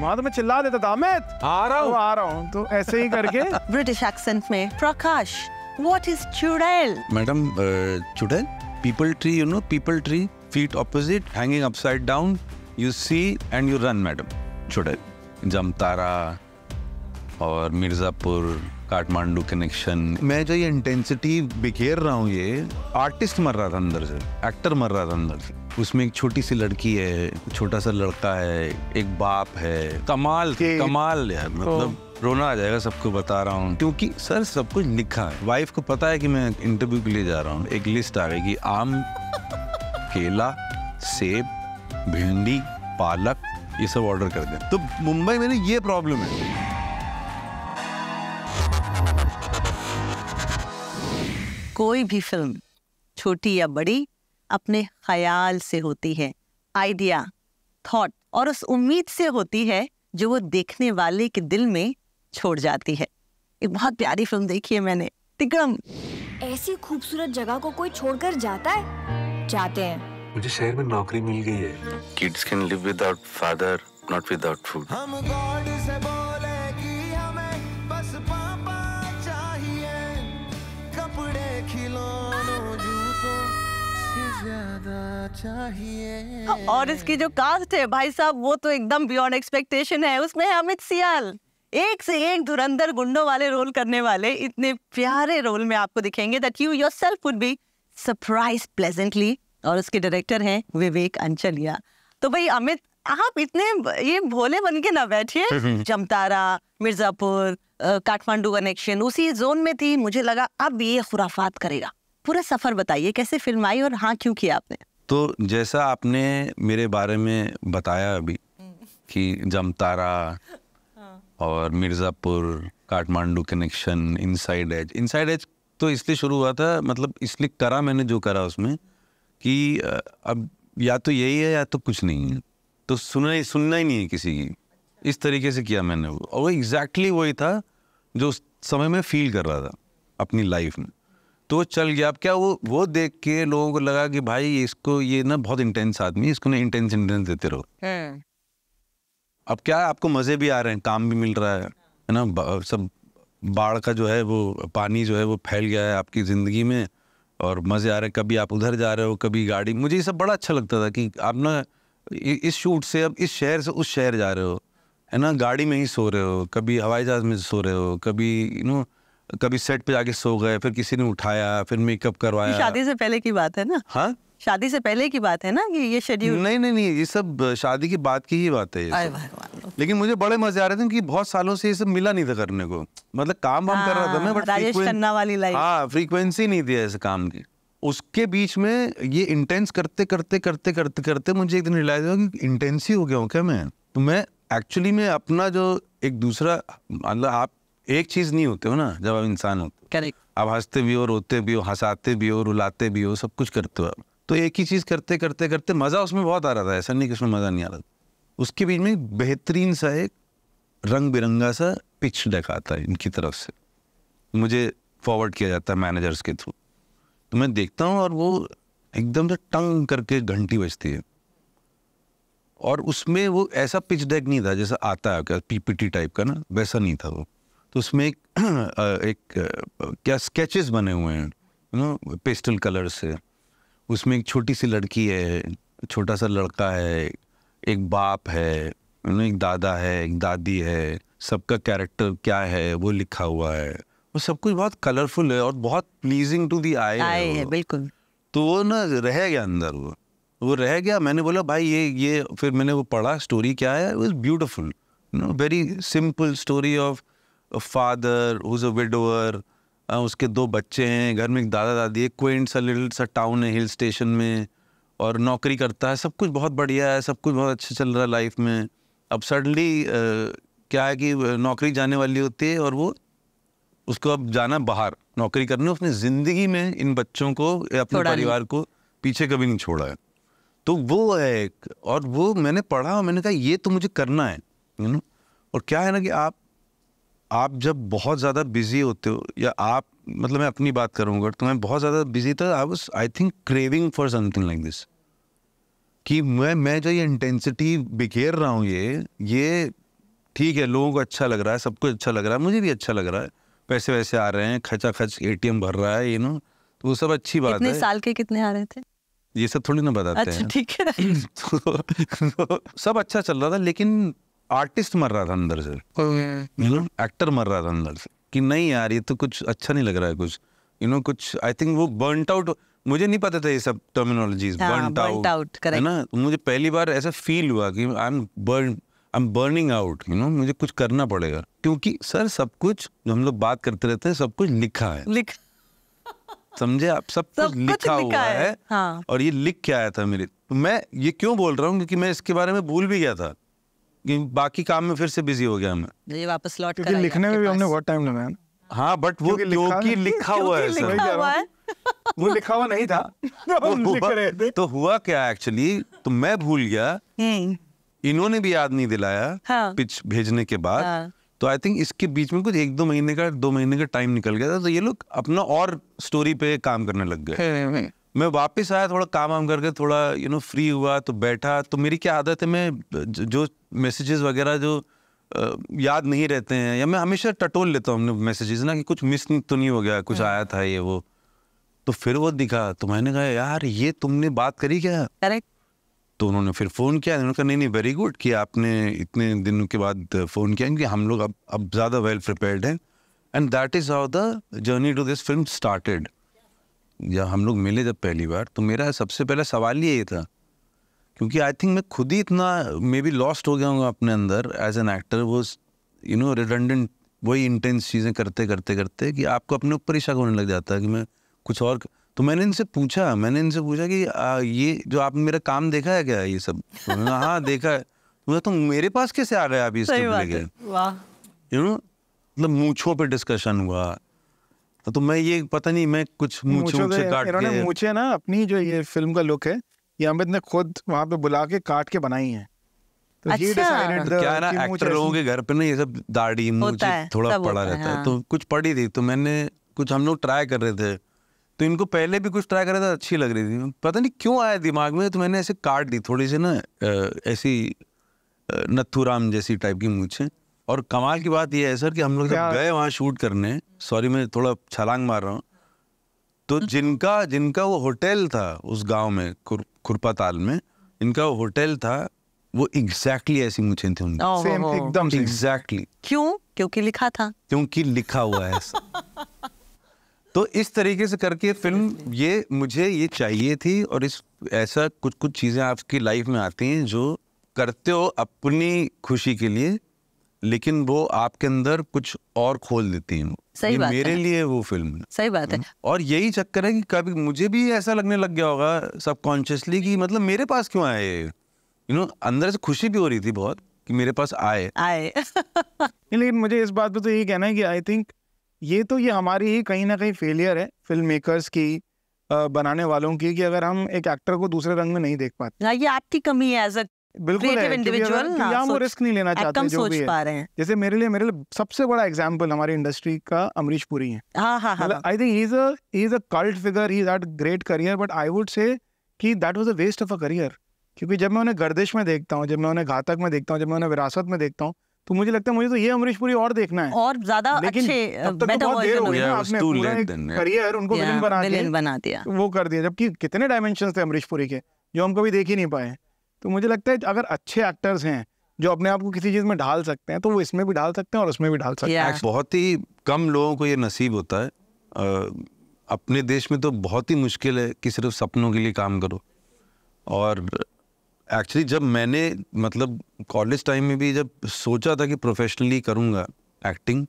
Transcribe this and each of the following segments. वहाँ तो मैं चिल्ला देता था अमित आ रहा हूँ तो ऐसे ही करके ब्रिटिश एक्सेंट में प्रकाश व्हाट इज चुड़ैल मैडम चुड़ैल peepal tree you know peepal tree feet opposite hanging upside down you see and you run madam chudai jamtara और मिर्ज़ापुर काठमांडू कनेक्शन मैं जो ये इंटेंसिटी बिखेर रहा हूँ ये आर्टिस्ट मर रहा था अंदर से एक्टर मर रहा था अंदर से उसमें एक छोटी सी लड़की है छोटा सा लड़का है एक बाप है कमाल यार मतलब रोना आ जाएगा सबको बता रहा हूँ क्योंकि सर सब कुछ लिखा है वाइफ को पता है कि मैं इंटरव्यू के लिए जा रहा हूँ एक लिस्ट आ गई कि आम केला सेब भिंडी पालक ये सब ऑर्डर कर दें तो मुंबई में ये प्रॉब्लम है कोई भी फिल्म छोटी या बड़ी अपने ख्याल से होती है आइडिया थॉट और उस उम्मीद से होती है जो वो देखने वाले के दिल में छोड़ जाती है एक बहुत प्यारी फिल्म देखी है मैंने तिक्रम ऐसी खूबसूरत जगह को कोई छोड़कर जाता है जाते हैं मुझे शहर में नौकरी मिल गई है kids can live without father not without food हम गॉड से बोले कि हमें बस पापा चाहिए कपड़े खिलौनों जूतों से ज्यादा चाहिए और इसकी जो कास्ट है भाई साहब वो तो एकदम बियॉन्ड एक्सपेक्टेशन है उसमें है अमित सियाल एक से एक धुरंधर गुंडों वाले रोल करने वाले इतने प्यारे रोल में आपको दिखेंगे that you yourself would be surprise pleasantly और उसके डायरेक्टर हैं विवेक अंचलिया तो भाई अमित आप इतने ये भोले बन के ना बैठिए जमतारा मिर्ज़ापुर काठमांडू कनेक्शन उसी जोन में थी मुझे लगा अब ये खुराफात करेगा पूरा सफर बताइए कैसे फिल्म आई और हाँ क्यों किया आपने तो जैसा आपने मेरे बारे में बताया अभी कि जमतारा और Mirzapur Kathmandu connection inside edge तो इसलिए शुरू हुआ था मतलब इसलिए करा मैंने जो करा उसमें कि अब या तो यही है या तो कुछ नहीं है तो सुनना ही नहीं है किसी की इस तरीके से किया मैंने वो और वो एग्जैक्टली वही था जो उस समय में फील कर रहा था अपनी लाइफ में तो चल गया अब क्या वो देख के लोगों को लगा कि भाई इसको ये ना बहुत इंटेंस आदमी इसको ना इंटेंस देते रहो अब क्या आपको मज़े भी आ रहे हैं काम भी मिल रहा है ना सब बाढ़ का जो है वो पानी जो है वो फैल गया है आपकी ज़िंदगी में और मज़े आ रहे कभी आप उधर जा रहे हो कभी गाड़ी मुझे ये सब बड़ा अच्छा लगता था कि आप ना इस शूट से अब इस शहर से उस शहर जा रहे हो है ना गाड़ी में ही सो रहे हो कभी हवाई जहाज़ में सो रहे हो कभी यू नो कभी सेट पे जाके सो गए फिर किसी ने उठाया फिर मेकअप करवाया शादी से पहले की बात है ना हाँ शादी से पहले की बात है ना कि ये शेड्यूल नहीं ये सब शादी की बात की ही बात है लेकिन मुझे बड़े मजे आ रहे थे कि बहुत सालों से ये सब मिला नहीं था करने को मतलब काम हम कर रहा था मैं बट राजेश खन्ना वाली लाइफ हाँ फ्रीक्वेंसी नहीं थी ऐसे काम की उसके बीच में ये इंटेंस करते करते मुझे एक दिन रियलाइज हुआ कि इंटेंस ही हो गया हूँ क्या मैं तो मैं एक्चुअली में अपना जो एक दूसरा मतलब आप एक चीज नहीं होते हो ना जब आप इंसान होते आप हंसते भी हो रोते भी हो हंसाते भी हो रुलाते भी हो सब कुछ करते हो तो एक ही चीज़ करते मज़ा उसमें बहुत आ रहा था ऐसा नहीं कि उसमें मज़ा नहीं आ रहा था उसके बीच में बेहतरीन सा एक रंग बिरंगा सा पिच डेक आता है इनकी तरफ से मुझे फॉरवर्ड किया जाता है मैनेजर्स के थ्रू तो मैं देखता हूँ और वो एकदम से टंग करके घंटी बजती है और उसमें वो ऐसा पिच डेक नहीं था जैसा आता है पीपीटी टाइप का ना वैसा नहीं था वो तो उसमें एक क्या स्केचेस बने हुए हैं ना पेस्टल कलर से उसमें एक छोटी सी लड़की है छोटा सा लड़का है एक बाप है एक दादा है एक दादी है सबका कैरेक्टर क्या है वो लिखा हुआ है वो सब कुछ बहुत कलरफुल है और बहुत प्लीजिंग टू दी आई है बिल्कुल तो वो ना रह गया अंदर वो रह गया मैंने बोला भाई ये फिर मैंने वो पढ़ा स्टोरी क्या है it was beautiful no very simple story of father who is a widower उसके दो बच्चे हैं घर में एक दादा दादी एक क्विंट सा लिटिल सा टाउन है हिल स्टेशन में और नौकरी करता है सब कुछ बहुत बढ़िया है सब कुछ बहुत अच्छा चल रहा है लाइफ में अब सडनली क्या है कि नौकरी जाने वाली होती है और वो उसको अब जाना बाहर नौकरी करने उसने ज़िंदगी में इन बच्चों को अपने परिवार को पीछे कभी नहीं छोड़ा है तो वो है एक और वो मैंने पढ़ा और मैंने कहा ये तो मुझे करना है यू नो और क्या है ना कि आप जब बहुत ज़्यादा बिजी होते हो या आप मतलब मैं अपनी बात करूँगा तो मैं बहुत ज़्यादा बिजी था I think craving for something like this कि मैं जो ये इंटेंसिटी बिखेर रहा हूँ ये ठीक है, लोगों को अच्छा लग रहा है, सबको अच्छा लग रहा है, मुझे भी अच्छा लग रहा है, पैसे वैसे आ रहे हैं, खचा खच ATM भर रहा है, यू नो, तो वो सब अच्छी बात है। कितने साल के कितने आ रहे थे ये सब थोड़ी ना बताते हैं, ठीक है। तो सब अच्छा चल रहा था, लेकिन आर्टिस्ट मर रहा था अंदर से, एक्टर मर रहा था अंदर से कि नहीं यार ये तो कुछ अच्छा नहीं लग रहा है, कुछ यू नो कुछ आई थिंक वो बर्नड आउट। मुझे नहीं पता था ये सब टर्मिनोलॉजीज, बर्नड आउट है ना, मुझे पहली बार ऐसा फील हुआ कि I am burning out, you know मुझे कुछ करना पड़ेगा, क्योंकि सर सब कुछ जो हम लोग बात करते रहते हैं सब कुछ लिखा है, समझे आप, सब कुछ लिखा हुआ है। हाँ। और ये लिख के आया था मेरे, मैं ये क्यों बोल रहा हूँ क्योंकि मैं इसके बारे में भूल भी गया था कि बाकी काम में फिर से बिजी हो गया मैं, ये वापस लौट कर लिखने में भी हमने बहुत टाइम लगाया। हाँ, बट वो क्योंकि लिखा हुआ है सर, वो लिखा हुआ नहीं था, तो हुआ क्या एक्चुअली, तो मैं भूल गया, इन्होंने भी याद नहीं दिलाया। हाँ। पिच भेजने के बाद। हाँ। तो आई थिंक इसके बीच में कुछ दो महीने का टाइम निकल गया था, तो ये लोग अपना और स्टोरी पे काम करने लग गए। मैं वापस आया, थोड़ा काम करके थोड़ा यू नो फ्री हुआ, तो बैठा, तो मेरी क्या आदत है, मैं जो मैसेजेस वगैरह जो याद नहीं रहते हैं, या मैं हमेशा टटोल लेता हूँ अपने मैसेजेस ना, कि कुछ मिस तो नहीं हो गया, कुछ आया था ये वो, तो फिर वो दिखा, तो मैंने कहा यार ये तुमने बात करी क्या, करेक्ट। तो उन्होंने फिर फ़ोन किया, उन्होंने कहा नहीं नहीं वेरी गुड कि आपने इतने दिनों के बाद फ़ोन किया, क्योंकि हम लोग अब ज़्यादा वेल प्रिपेयर्ड हैं, and that is how the journey to this film started. जब हम लोग मिले जब पहली बार, तो मेरा सबसे पहला सवाल ये था, क्योंकि आई थिंक मैं खुद ही इतना मे बी लॉस्ट हो गया हूँ अपने अंदर एज एन एक्टर, वो यू नो रिडंडेंट वही इंटेंस चीज़ें करते करते करते कि आपको अपने ऊपर ही शक होने लग जाता है कि मैं कुछ और। तो मैंने इनसे पूछा कि ये जो आपने मेरा काम देखा है क्या ये सब, हाँ देखा है। तो मेरे पास कैसे आ गए आप ये सब लेके, वाह यू नो, मतलब मूँछों पे डिस्कशन हुआ, तो मैं ये पता नहीं मैं कुछ मूँछों से काट के, मूँछे ना अपनी जो ये फिल्म का लुक है ये अमित ने खुद वहाँ पे बुला के काट के बनाई है। तो अच्छा। तो क्या ना एक्टर लोगों के घर पे ना ये सब दाढ़ी मूँछ थोड़ा पड़ा रहता है, तो कुछ पड़ी थी, तो मैंने कुछ, हम लोग ट्राई कर रहे थे, तो इनको पहले भी कुछ ट्राई करा था, अच्छी लग रही थी, पता नहीं क्यों आया दिमाग में, तो मैंने ऐसे काट दी थोड़ी सी ना, ऐसी नथुराम जैसी टाइप की मूंछें। और कमाल की बात यह है सर कि हम लोग जब गए वहाँ शूट करने, सॉरी मैं थोड़ा छलांग मार रहा हूँ, तो जिनका वो होटल था उस गांव में खुरपा ताल में, इनका वो होटल था, वो एग्जैक्टली ऐसी मूंछें थी उनकी, एकदम एग्जैक्टली। क्यों? क्योंकि लिखा था, क्योंकि लिखा हुआ है। तो इस तरीके से करके फिल्म, ये मुझे ये चाहिए थी, और इस ऐसा कुछ चीज़ें आपकी लाइफ में आती हैं जो करते हो अपनी खुशी के लिए, लेकिन वो आपके अंदर कुछ और खोल देती हैं। सही बात है, मेरे लिए वो फिल्म है। सही बात है। और यही चक्कर है कि कभी मुझे भी ऐसा लगने लग गया होगा सबकॉन्शियसली कि मतलब मेरे पास क्यों आए, यू नो अंदर से खुशी भी हो रही थी बहुत कि मेरे पास आए। लेकिन मुझे इस बात पर तो यही कहना है कि आई थिंक ये हमारी ही कहीं ना कहीं फेलियर है फिल्म मेकर्स की, बनाने वालों की, कि अगर हम एक एक्टर को दूसरे रंग में नहीं देख पाते, ये आपकी कमी है एज अ क्रिएटिव इंडिविजुअल ना, हम वो रिस्क नहीं लेना चाहते जो भी है। जैसे मेरे लिए सबसे बड़ा एग्जांपल हमारी इंडस्ट्री का अमरीश पुरी है। I think he is a cult figure, he is had great career, but I would say कि that was a waste of a career, क्योंकि जब मैं उन्हें गर्दिश में देखता हूँ, जब मैं उन्हें घातक में देखता हूँ, जब मैं उन्हें विरासत में देखता हूँ, तो मुझे लगता है मुझे तो ये अमरीश पुरी और देखना है, और ज्यादा अच्छे करियर उनको विलेन बना दिया, वो कर दिया, जबकि कितने डायमेंशंस थे अमरीश पुरी के जो हम कभी देख ही नहीं पाए। तो मुझे लगता है अगर अच्छे एक्टर्स हैं जो अपने आप को किसी चीज में ढाल सकते हैं, तो वो इसमें भी ढाल सकते हैं और उसमें भी ढाल सकते हैं। बहुत ही कम लोगों को ये नसीब होता है, अपने देश में तो बहुत ही मुश्किल है कि सिर्फ सपनों के लिए काम करो। और एक्चुअली जब मैंने मतलब कॉलेज टाइम में भी जब सोचा था कि प्रोफेशनली करूँगा एक्टिंग,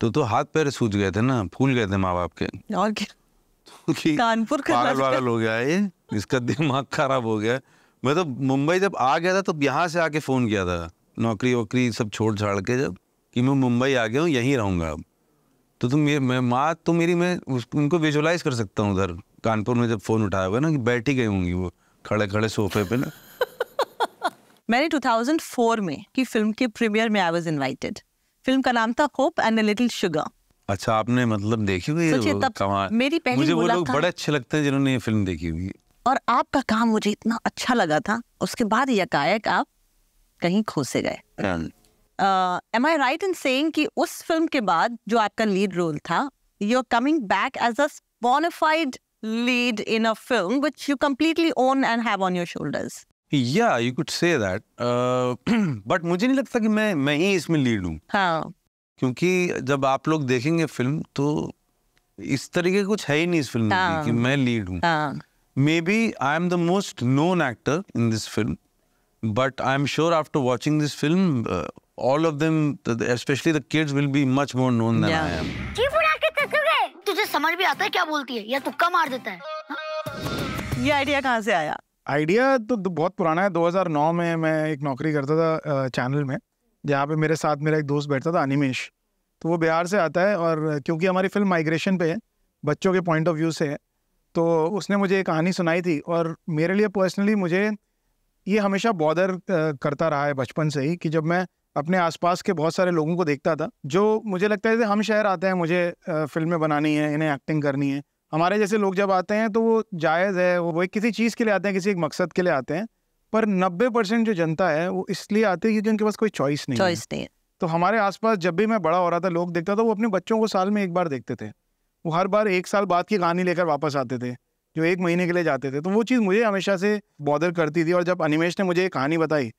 तो हाथ पैर सूज गए थे ना, फूल गए थे माँ बाप के, और क्या कानपुर पागल हो गया ये, इसका दिमाग खराब हो गया। मैं तो मुंबई जब आ गया था, तो यहाँ से आके फ़ोन किया था, नौकरी वोकरी सब छोड़ छाड़ के, जब कि मैं मुंबई आ गया हूँ, यहीं रहूँगा अब। तो तुम मैं माँ तो मेरी मैं उनको विजुलाइज कर सकता हूँ उधर कानपुर में जब फ़ोन उठाया हुआ ना, कि बैठी गई होंगी वो खड़े खड़े सोफे पे ना। मैंने 2004 में की फिल्म के प्रीमियर में आई वाज इनवाइटेड। फिल्म का नाम था hope and a little sugar. अच्छा, आपने मतलब देखी हुई है? मेरी पहली मुझे वो लोग बड़े अच्छे लगते हैं जिन्होंने ये फिल्म देखी हुई। और आपका काम मुझे इतना अच्छा लगा था, उसके बाद यकायक आप कहीं खोसे गए। am I right in saying कि उस फिल्म के बाद जो आपका लीड रोल था, you're coming back as a bonafide lead in a film which you completely own and have on your shoulders. Yeah, you could say that. But मुझे नहीं लगता कि मैं ही इसमें लीड हूँ. हाँ. क्योंकि जब आप लोग देखेंगे फिल्म तो इस तरीके कुछ है ही नहीं इस फिल्म में कि मैं लीड हूँ. हाँ. Maybe I am the most known actor in this film, but I am sure after watching this film, all of them, especially the kids, will be much more known than I am. तुझे समझ भी आता है क्या बोलती है या तुक्का मार देता है? ये आइडिया कहाँ से आया? आइडिया तो बहुत पुराना है. 2009 में मैं एक नौकरी करता था चैनल में, जहाँ पे मेरे साथ मेरा एक दोस्त बैठता था अनिमेश. तो वो बिहार से आता है और क्योंकि हमारी फिल्म माइग्रेशन पे है, बच्चों के पॉइंट ऑफ व्यू से है, तो उसने मुझे एक कहानी सुनाई थी और मेरे लिए पर्सनली मुझे ये हमेशा बॉदर करता रहा है बचपन से ही कि जब मैं अपने आसपास के बहुत सारे लोगों को देखता था जो मुझे लगता है जैसे हम शहर आते हैं, मुझे फिल्में बनानी है, इन्हें एक्टिंग करनी है. हमारे जैसे लोग जब आते हैं तो वो जायज़ है, वो किसी चीज़ के लिए आते हैं, किसी एक मकसद के लिए आते हैं, पर 90% जो जनता है वो इसलिए आती है क्योंकि उनके पास कोई चॉइस नहीं है. तो हमारे आसपास जब भी मैं बड़ा हो रहा था लोग देखता था, वो अपने बच्चों को साल में एक बार देखते थे, वो हर बार एक साल बाद की कहानी लेकर वापस आते थे जो एक महीने के लिए जाते थे. तो वो चीज़ मुझे हमेशा से बॉदर करती थी और जब अनिमेश ने मुझे एक कहानी बताई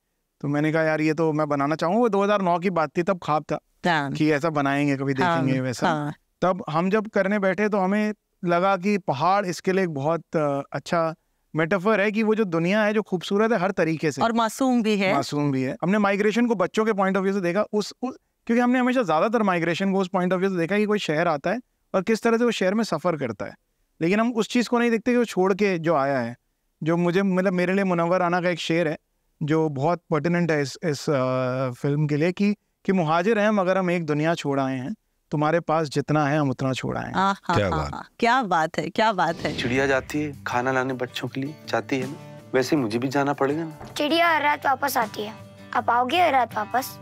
तो मैंने कहा यार ये तो मैं बनाना चाहूँगा. वो 2009 की बात थी, तब ख्वाब था कि ऐसा बनाएंगे, कभी देखेंगे वैसा. तब हम जब करने बैठे तो हमें लगा कि पहाड़ इसके लिए एक बहुत अच्छा मेटाफर है कि वो जो दुनिया है जो खूबसूरत है हर तरीके से और मासूम भी है. हमने माइग्रेशन को बच्चों के पॉइंट ऑफ व्यू से देखा, क्योंकि हमने हमेशा ज़्यादातर माइग्रेशन को उस पॉइंट ऑफ व्यू से देखा कि कोई शहर आता है और किस तरह से वो शहर में सफ़र करता है, लेकिन हम उस चीज़ को नहीं देखते कि वो छोड़ के जो आया है. जो मुझे मतलब मेरे लिए मुनव्वर आना का एक शेर है जो बहुत पर्टिनेंट है इस फिल्म के लिए कि मुहाजिर हैं मगर हम एक दुनिया छोड़ आए हैं, तुम्हारे पास जितना है हम उतना छोड़ आए हैं. क्या बात है. चिड़िया जाती है खाना लाने बच्चों के लिए, जाती है ना, वैसे मुझे भी जाना पड़ेगा ना. चिड़िया रात वापस आती है, आप आओगे रात वापस.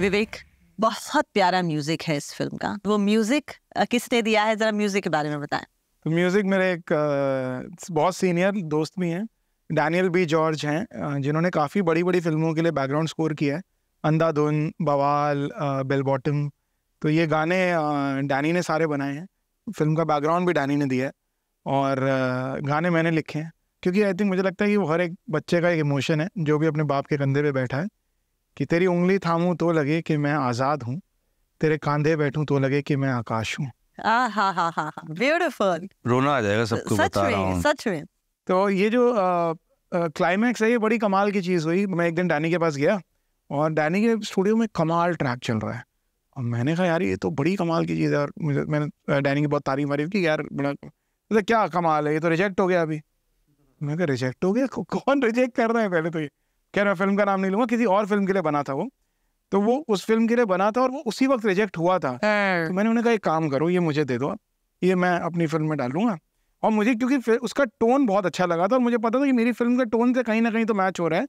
विवेक, बहुत प्यारा म्यूजिक है इस फिल्म का, वो म्यूजिक किसने दिया है, जरा म्यूजिक के बारे में बताएं. तो म्यूजिक मेरे एक बहुत सीनियर दोस्त भी हैं, डैनियल बी जॉर्ज हैं, जिन्होंने काफ़ी बड़ी बड़ी फिल्मों के लिए बैकग्राउंड स्कोर किया है, अंधाधुन, बवाल, बेल बॉटम. तो ये गाने डैनी ने सारे बनाए हैं, फिल्म का बैकग्राउंड भी डैनी ने दिया है और गाने मैंने लिखे हैं क्योंकि आई थिंक मुझे लगता है कि वो हर एक बच्चे का एक इमोशन है जो भी अपने बाप के कंधे पर बैठा है कि तेरी उंगली थामूं तो लगे कि मैं आज़ाद हूँ, तेरे कांधे बैठूं तो लगे कि मैं आकाश हूँ. ब्यूटीफुल, रोना आ जाएगा सबको बता रहा हूं. सच में. तो ये जो क्लाइमैक्स है ये बड़ी कमाल की चीज़ हुई. मैं एक दिन डैनी के पास गया और डैनी के स्टूडियो में कमाल ट्रैक चल रहा है और मैंने कहा यार ये तो बड़ी कमाल की चीज़ है और मैंने डैनी की बहुत तारीफ वारीफ की, यार बड़ा तो क्या कमाल है, ये तो रिजेक्ट हो गया. अभी मैंने कहा रिजेक्ट हो गया, कौन रिजेक्ट कर रहे हैं. पहले तो ये क्या, मैं फिल्म का नाम नहीं लूँगा, किसी और फिल्म के लिए बना था वो, तो वो उस फिल्म के लिए बना था और वो उसी वक्त रिजेक्ट हुआ था. तो मैंने उन्हें कहा एक काम करो, ये मुझे दे दो, ये मैं अपनी फिल्म में डालूंगा. और मुझे क्योंकि उसका टोन बहुत अच्छा लगा था और मुझे पता था कि मेरी फिल्म का टोन से कहीं ना कहीं तो मैच हो रहा है,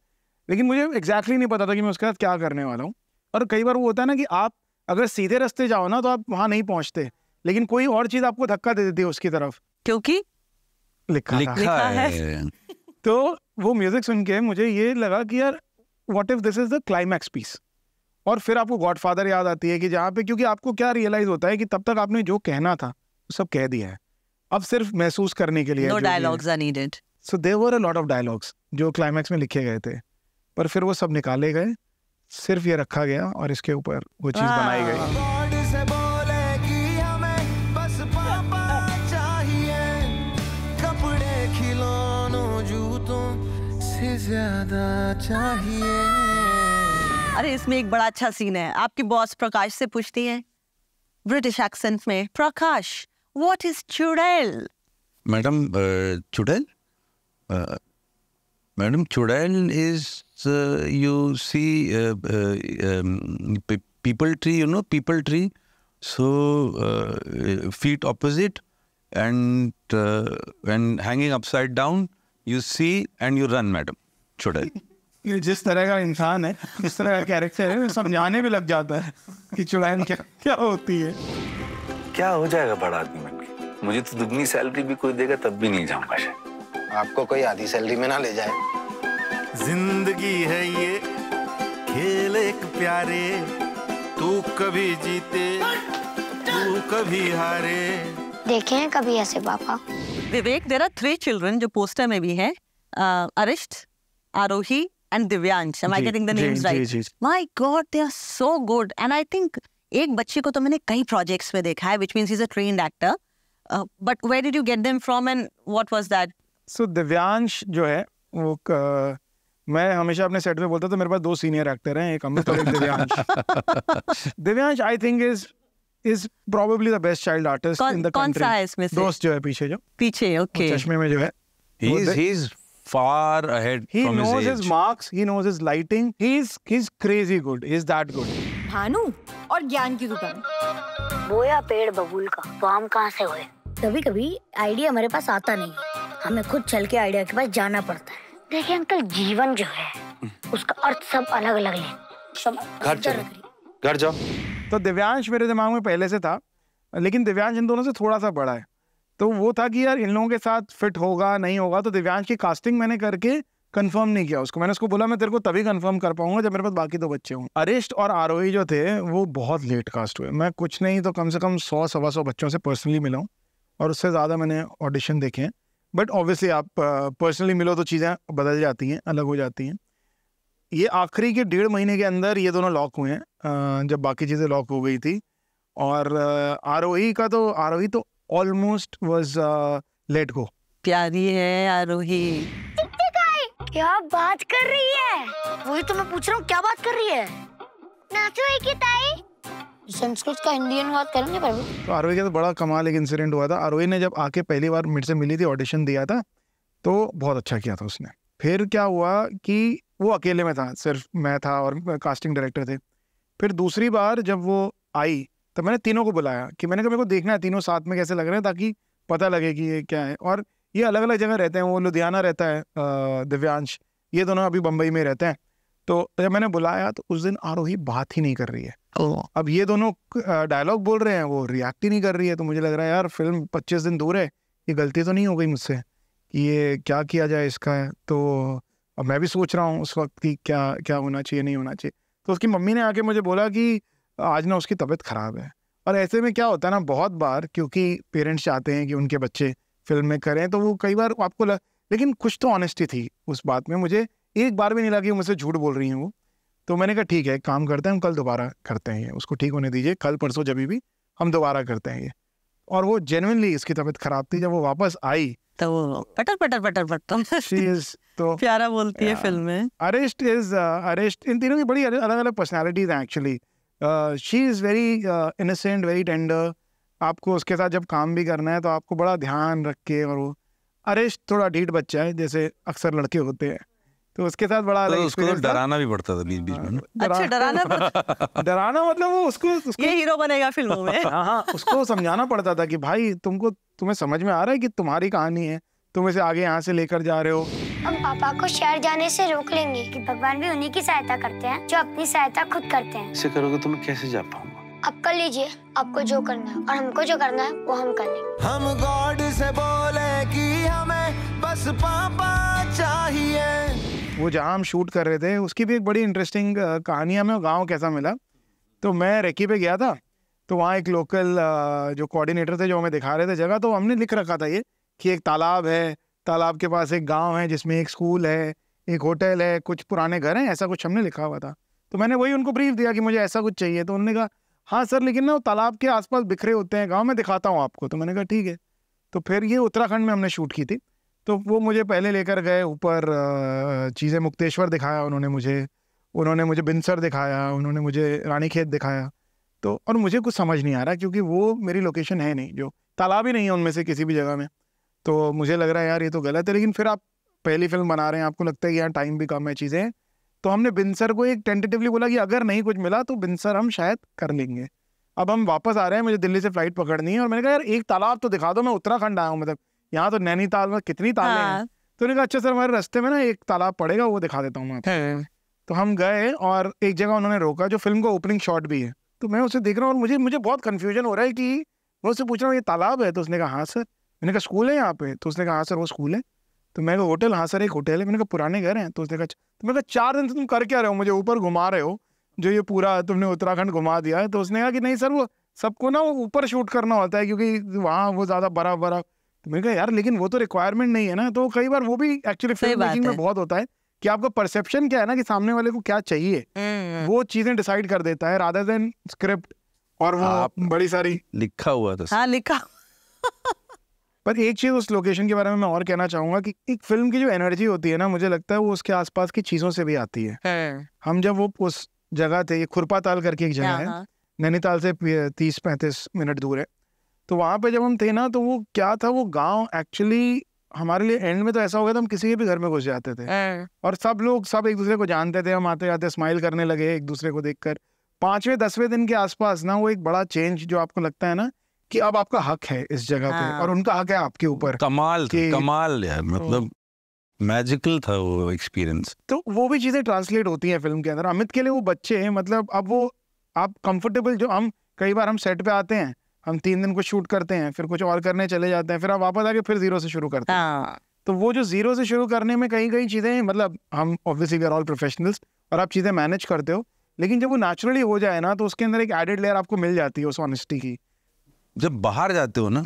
लेकिन मुझे एग्जैक्टली नहीं पता था कि मैं उसके साथ क्या करने वाला हूँ. और कई बार वो होता है ना कि आप अगर सीधे रास्ते जाओ ना तो आप वहाँ नहीं पहुँचते, लेकिन कोई और चीज़ आपको धक्का दे देती है उसकी तरफ, क्योंकि लिखा है. तो वो म्यूज़िक सुन के मुझे ये लगा कि यार what if this is the climax piece. और फिर आपको गॉडफादर याद आती है कि जहाँ पे, क्योंकि आपको क्या रियलाइज़ होता है कि तब तक आपने जो कहना था वो सब कह दिया है, अब सिर्फ महसूस करने के लिए. No dialogues are needed. So there were a lot of dialogues जो क्लाइमैक्स में लिखे गए थे, पर फिर वो सब निकाले गए, सिर्फ ये रखा गया और इसके ऊपर वो चीज़ बनाई गई. अरे इसमें एक बड़ा अच्छा सीन है, आपकी बॉस प्रकाश से पूछती है ब्रिटिश एक्सेंट में, प्रकाश व्हाट इज चुड़ैल. Madam chudail, madam chudail is you see peepal tree, you know peepal tree, so feet opposite and hanging upside down, You see and you run, madam. चुड़ैल. ये जिस तरह का इंसान है, जिस तरह का कैरेक्टर है, समझाने भी लग जाता है कि चुड़ैल क्या होती है. क्या हो जाएगा बड़ा आदमी बनके? मुझे तो दुगनी सैलरी भी कोई देगा तब भी नहीं जाऊंगा शायद. आपको कोई आधी सैलरी में ना ले जाए. जिंदगी है ये खेल एक प्यारे, तू कभी जीते तू कभी हारे। देखे हैं कभी ऐसे पापा? Vivek, there are three children जो पोस्टर में भी हैं, अरिष्ट, आरोही and Divyansh. Am I getting the names right? Ji, ji. My God, they are so good. And I think एक बच्चे को तो मैंने कई प्रोजेक्ट्स में देखा है, which means he's a trained actor. But where did you get them from and what was that? So Divyansh जो है वो मैं हमेशा अपने सेट में बोलता था मेरे पास दो सीनियर एक्टर हैं, एक अमित और एक Divyansh. Divyansh I think is probably the best child artist in the country. कौन सा है इसमें से? दोस्त जो है पीछे ओके चश्मे में जो है, he is far ahead from his age. He knows his marks, he knows his lighting, he's crazy good, he's that good. Bhanu और ज्ञान की दुकान. बोया पेड़ बबूल का, तो आम कहाँ से हुए? कभी-कभी आइडिया हमारे पास आता नहीं, हमें खुद चल के आइडिया के पास जाना पड़ता है. देखिए अंकल, जीवन जो है उसका अर्थ सब अलग अलग है. घर जाओ. तो दिव्यांश मेरे दिमाग में पहले से था, लेकिन दिव्यांश इन दोनों से थोड़ा सा बड़ा है, तो वो था कि यार इन लोगों के साथ फिट होगा नहीं होगा. तो दिव्यांश की कास्टिंग मैंने करके कंफर्म नहीं किया उसको. मैंने उसको बोला मैं तेरे को तभी कंफर्म कर पाऊंगा जब मेरे पास बाकी दो बच्चे हों. अरिष्ट और आरोही जो थे वो बहुत लेट कास्ट हुए. मैं कुछ नहीं तो कम से कम 100-125 बच्चों से पर्सनली मिला हूँ और उससे ज़्यादा मैंने ऑडिशन देखे हैं. बट ऑब्वियसली आप पर्सनली मिलो तो चीज़ें बदल जाती हैं, अलग हो जाती हैं. ये आखिरी के 1.5 महीने के अंदर ये दोनों लॉक हुए हैं, जब बाकी चीज़ें लॉक हो गई थी. और आरोही तो ऑलमोस्ट वाज लेट गो. प्यारी है आरोही. क्या बात कर रही है? वही तो मैं पूछ रहा हूँ, क्या बात कर रही है? नाचो ताई. संस्कृत का इंडियन बात करेंगे प्रभु. तो आरोही का तो बड़ा कमाल एक इंसिडेंट हुआ था. आरोही ने जब आके पहली बार मुझसे मिली थी, ऑडिशन दिया था, तो बहुत अच्छा किया था उसने. फिर क्या हुआ कि वो अकेले में था, सिर्फ मैं था और कास्टिंग डायरेक्टर थे. फिर दूसरी बार जब वो आई तो मैंने तीनों को बुलाया कि मैंने कहा मेरे को देखना है तीनों साथ में कैसे लग रहे हैं, ताकि पता लगे कि ये क्या है. और ये अलग अलग जगह रहते हैं, वो लुधियाना रहता है दिव्यांश, ये दोनों अभी बम्बई में रहते हैं. तो जब मैंने बुलाया तो उस दिन आरोही बात ही नहीं कर रही है. अब ये दोनों डायलॉग बोल रहे हैं, वो रिएक्ट ही नहीं कर रही है. तो मुझे लग रहा है यार फिल्म 25 दिन दूर है, ये गलती तो नहीं हो गई मुझसे कि ये क्या किया जाए इसका. तो अब मैं भी सोच रहा हूँ उस वक्त कि क्या क्या होना चाहिए नहीं होना चाहिए. तो उसकी मम्मी ने आके मुझे बोला कि आज ना उसकी तबीयत ख़राब है. और ऐसे में क्या होता है ना, बहुत बार क्योंकि पेरेंट्स चाहते हैं कि उनके बच्चे फिल्म में करें, तो वो कई बार आपको लेकिन कुछ तो ऑनेस्टी थी उस बात में. मुझे एक बार भी नहीं लगा कि मुझसे झूठ बोल रही हैं वो. तो मैंने कहा ठीक है, एक काम करते हैं हम कल दोबारा करते हैं, उसको ठीक होने दीजिए, कल परसों जब भी हम दोबारा करते हैं ये. और वो जेन्युइनली इसकी तबीयत खराब थी. जब वो वापस आई तो वो पटर पटर पटर पटर तो प्यारा बोलती है फिल्म में. अरिष्ट इन तीनों की बड़ी अलग अलग पर्सनैलिटीज हैं actually. She is very innocent, very tender. आपको उसके साथ जब काम भी करना है तो आपको बड़ा ध्यान रख के. और वो अरिष्ट थोड़ा ढीठ बच्चा है, जैसे अक्सर लड़के होते हैं, तो उसके साथ बड़ा तो उसको डराना भी पड़ता था बीच बीच में. अच्छा, डराना मतलब वो उसको ये हीरो बनेगा फिल्मों में. हाँ, उसको समझाना पड़ता था कि भाई तुम्हें समझ में आ रहा है कि तुम्हारी कहानी है, तुम इसे आगे यहाँ से लेकर जा रहे हो. हम पापा को शहर जाने से रोक लेंगे कि भगवान भी उन्हीं की सहायता करते हैं जो अपनी सहायता खुद करते हैं. इसे करोगे तो मैं कैसे जा पाऊंगा? आप कर लीजिए, आपको जो करना है और हमको जो करना है वो हम कर लेंगे. हम गॉड से बोले कि हमें बस पापा चाहिए. वो जहाँ हम शूट कर रहे थे उसकी भी एक बड़ी इंटरेस्टिंग कहानी है. हमें गांव कैसा मिला, तो मैं रेकी पे गया था, तो वहाँ एक लोकल जो कोऑर्डिनेटर थे जो हमें दिखा रहे थे जगह, तो हमने लिख रखा था ये कि एक तालाब है, तालाब के पास एक गांव है जिसमें एक स्कूल है, एक होटल है, कुछ पुराने घर हैं, ऐसा कुछ हमने लिखा हुआ था. तो मैंने वही उनको ब्रीफ दिया कि मुझे ऐसा कुछ चाहिए. तो उन्होंने कहा हाँ सर, लेकिन ना वो तालाब के आसपास बिखरे होते हैं गाँव में, दिखाता हूँ आपको. तो मैंने कहा ठीक है. तो फिर ये उत्तराखंड में हमने शूट की थी, तो वो मुझे पहले लेकर गए ऊपर, चीज़ें मुक्तेश्वर दिखाया उन्होंने मुझे बिनसर दिखाया, उन्होंने मुझे रानी खेत दिखाया. तो और मुझे कुछ समझ नहीं आ रहा क्योंकि वो मेरी लोकेशन है नहीं, जो तालाब ही नहीं है उनमें से किसी भी जगह में. तो मुझे लग रहा है यार ये तो गलत है, लेकिन फिर आप पहली फिल्म बना रहे हैं, आपको लगता है कि यार टाइम भी कम है, चीज़ें. तो हमने बिनसर को एक टेंटेटिवली बोला कि अगर नहीं कुछ मिला तो बिनसर हम शायद कर लेंगे. अब हम वापस आ रहे हैं, मुझे दिल्ली से फ्लाइट पकड़नी है, और मैंने कहा यार एक तालाब तो दिखा दो, मैं उत्तराखंड आया हूँ, मतलब यहाँ तो नैनीताल में कितनी ताले हैं. तो उन्होंने कहा अच्छा सर हमारे रास्ते में ना एक तालाब पड़ेगा, वो दिखा देता हूँ मैं. तो हम गए और एक जगह उन्होंने रोका जो फिल्म का ओपनिंग शॉट भी है. तो मैं उसे देख रहा हूँ और मुझे बहुत कन्फ्यूजन हो रहा है कि मैं उससे पूछ रहा हूँ ये तालाब है? तो उसने कहा हाँ सर. मैंने कहा स्कूल है यहाँ पे? तो उसने कहा हाँ सर वो स्कूल है. तो मैंने होटल, हाँ सर एक होटल है। मैंने कहा पुराने घर हैं? तो उसने कहा, तो मैंने कहा 4 दिन से तुम कर क्या रहे हो, मुझे ऊपर घुमा रहे हो जो ये पूरा तुमने उत्तराखंड घुमा दिया है। तो उसने कहा कि नहीं सर, वो सबको ना वो ऊपर शूट करना होता है क्योंकि वहाँ वो ज़्यादा बर्फ। तो मैंने कहा यार लेकिन वो तो रिक्वायरमेंट नहीं है ना। तो कई बार वो भी एक्चुअली फिल्म मेकिंग में बहुत होता है कि आपका परसेप्शन क्या है ना कि सामने वाले को क्या चाहिए, वो चीज़ें डिसाइड कर देता है रादर देन स्क्रिप्ट। और वो बड़ी सारी लिखा हुआ था। हाँ लिखा। पर एक चीज़ उस लोकेशन के बारे में मैं और कहना चाहूँगा कि एक फिल्म की जो एनर्जी होती है ना, मुझे लगता है वो उसके आसपास की चीज़ों से भी आती है। हम जब वो उस जगह थे, ये खुरपा ताल करके एक जगह है नैनीताल से 30-35 मिनट दूर है, तो वहाँ पे जब हम थे ना तो वो क्या था, वो गांव एक्चुअली हमारे लिए एंड में तो ऐसा हो गया था हम किसी के भी घर में घुस जाते थे और सब लोग सब एक दूसरे को जानते थे। हम आते जाते स्माइल करने लगे एक दूसरे को देखकर। 5वें 10वें दिन के आसपास ना वो एक बड़ा चेंज जो आपको लगता है ना कि अब आपका हक है इस जगह पे और उनका हक है आपके ऊपर। कमाल कमाल यार, मतलब मैजिकल था वो एक्सपीरियंस। तो वो भी चीजें ट्रांसलेट होती हैं फिल्म के अंदर। अमित के लिए वो बच्चे हैं, मतलब अब वो आप कंफर्टेबल, जो हम कई बार हम सेट पे आते हैं, हम 3 दिन कुछ शूट करते हैं, फिर कुछ और करने चले जाते हैं, फिर आप वापस आके फिर जीरो से शुरू करते हैं। तो वो जो जीरो से शुरू करने में कई कई चीजें, मतलब हम obviously we are all professionals और आप चीजें मैनेज करते हो, लेकिन जब वो नेचुरली हो जाए ना तो उसके अंदर एक एडेड लेयर आपको मिल जाती है उस ऑनेस्टी की। जब बाहर जाते हो ना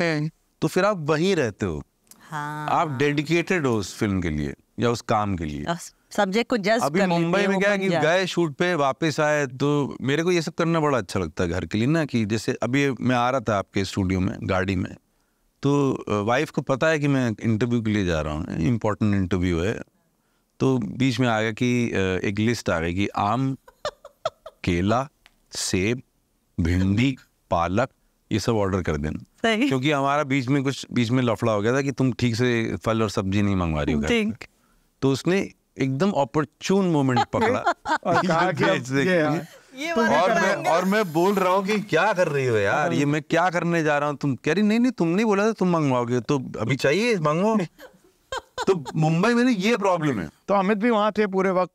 तो फिर आप वहीं रहते हो। हाँ। आप डेडिकेटेड हो उस फिल्म के लिए या उस काम के लिए। सब्जेक्ट को जस्ट अभी मुंबई में क्या कि गए शूट पे, वापस आए, तो मेरे को ये सब करना बड़ा अच्छा लगता है घर के लिए ना। कि जैसे अभी मैं आ रहा था आपके स्टूडियो में गाड़ी में, तो वाइफ को पता है कि मैं इंटरव्यू के लिए जा रहा हूँ, इम्पोर्टेंट इंटरव्यू है। तो बीच में आ गया कि एक लिस्ट आ गई कि आम, केला, सेब, भिंडी, पालक, ये सब ऑर्डर कर देना, क्योंकि हमारा बीच में लफड़ा हो गया था कि तुम ठीक से फल और सब्जी नहीं मंगवा रही हो। तो उसने एकदम ऑपर्चून मोमेंट पकड़ा और मैं बोल रहा हूँ कि क्या कर रही हो यार, ये मैं क्या करने जा रहा हूँ। तुम कह रही नहीं तुम नहीं बोला था तुम मंगवाओगे, तो अभी चाहिए मंगवाओ। तो मुंबई में ये प्रॉब्लम है। तो अमित भी वहाँ थे पूरे वक्त,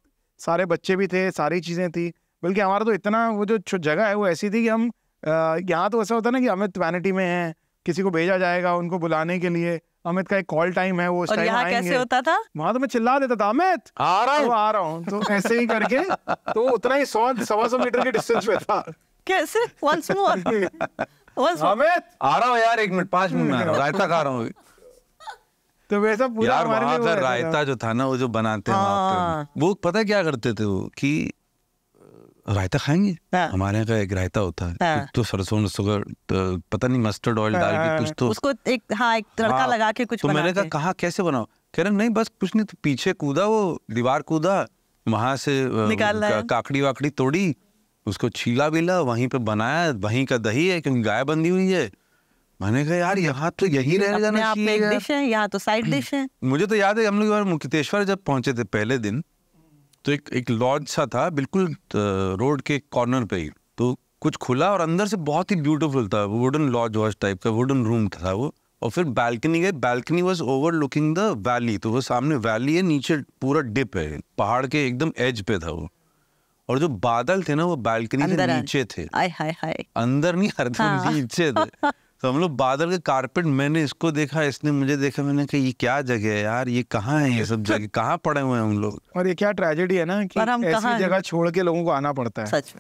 सारे बच्चे भी थे, सारी चीजें थी। बल्कि हमारा तो इतना वो जो जगह है वो ऐसी थी कि हम यहाँ तो ऐसा होता है ना कि अमित वैनिटी में है, किसी को भेजा जाएगा उनको बुलाने के लिए, अमित का एक कॉल टाइम है वो उस टाइम आएंगे। कैसे होता था वहाँ? तो मैं चिल्ला देता था अमित आ रहा हूँ तो ऐसे ही करके, तो उतना ही 100-125 मीटर के डिस्टेंस पे था। कैसे? once more अमित आ रहा हूँ यार, 1 मिनट 5 मिनट में आ रहा हूँ, रायता खा रहा हूँ। तो वैसा पूरा यार वहाँ का रायता जो था ना, वो जो बनाते हैं वो पता क्या करते थे वो कि रायता खाएंगे। हमारे यहाँ का एक रायता होता है तो सरसों का पता नहीं मस्टर्ड ऑयल डाल के कुछ, तो उसको एक एक तड़का लगा के कुछ। तो मैंने कहा कैसे बनाओ? कह रहे नहीं बस कुछ नहीं। तो पीछे कूदा, वो दीवार कूदा, वहां से काकड़ी वाकड़ी तोड़ी, उसको छीला बिला, वहीं पे बनाया। वहीं का दही है क्योंकि गाय बंधी हुई है। मैंने कहा यार यहाँ तो यही रह जाना चाहिए, यहाँ तो साइड डिश है। मुझे तो याद है हम लोग मुक्तेश्वर जब पहुंचे थे पहले दिन, तो एक लॉज सा था बिल्कुल रोड के कॉर्नर पे ही, तो कुछ खुला और अंदर से बहुत ही ब्यूटीफुल था, वुडन लॉज वॉज टाइप का वुडन रूम था वो। और फिर बालकनी गए, balcony was overlooking the valley, तो वो सामने वैली है, नीचे पूरा डिप है, पहाड़ के एकदम एज पे था वो। और जो बादल थे ना वो बालकनी के नीचे थे। अंदर नहीं, हरदम नीचे थे। तो हम लोग बादल के कारपेट, मैंने इसको देखा, इसने मुझे देखा, मैंने कहा ये क्या जगह है यार, ये कहाँ है, ये सब जगह कहाँ पड़े हुए हैं हम लोग। और ये क्या ट्रेजेडी है ना कि ऐसी जगह छोड़ के लोगों को आना पड़ता है। सच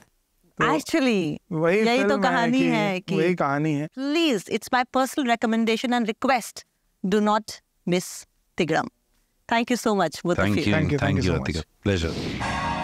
में एक्चुअली यही तो कहानी है कि वही कहानी है। Please, it's my personal recommendation and request, do not miss तिग्रम। Thank you so much. Thank you, pleasure.